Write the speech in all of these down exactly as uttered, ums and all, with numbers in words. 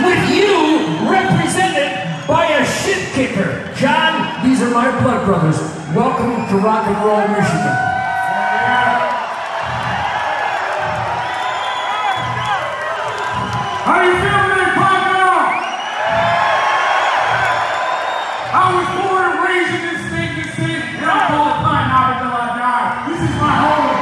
with you represented by a shit kicker. John, these are my blood brothers. Welcome to Rock and Roll, Michigan. How you feeling today, punk rock? I was born and raised in this state, this city, and I'm going to find out until I die. This is my home.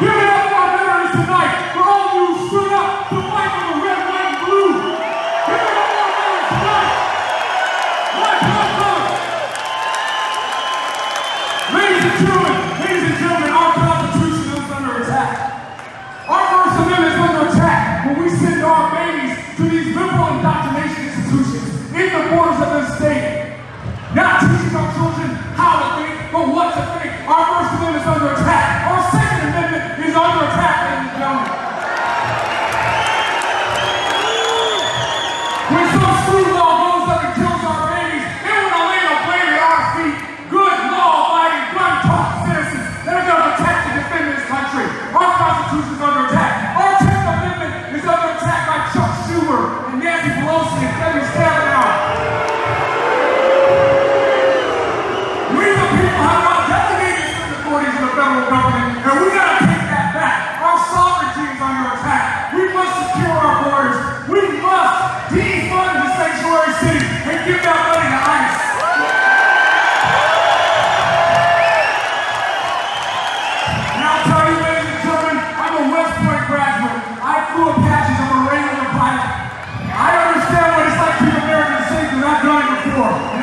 Give it up for our veterans tonight, for all of you who stood up to fight for the red, white, and blue. Give it up for our veterans tonight. My blood brothers. Ladies and gentlemen, ladies and gentlemen, our Constitution is under attack. Our First Amendment is under attack when we send our babies to these liberal indoctrination institutions in the borders of this state. Not teaching our children how to think, but what to think. Our First Amendment is under attack. Our Second Amendment is under attack, ladies and gentlemen. When some screwball goes up and kills our babies, they want to lay a blame at our feet. Good, law-abiding, gun-toting citizens that are going to attack and defend this country. Our Constitution is under I understand what it's like to be American citizens. I've done it before.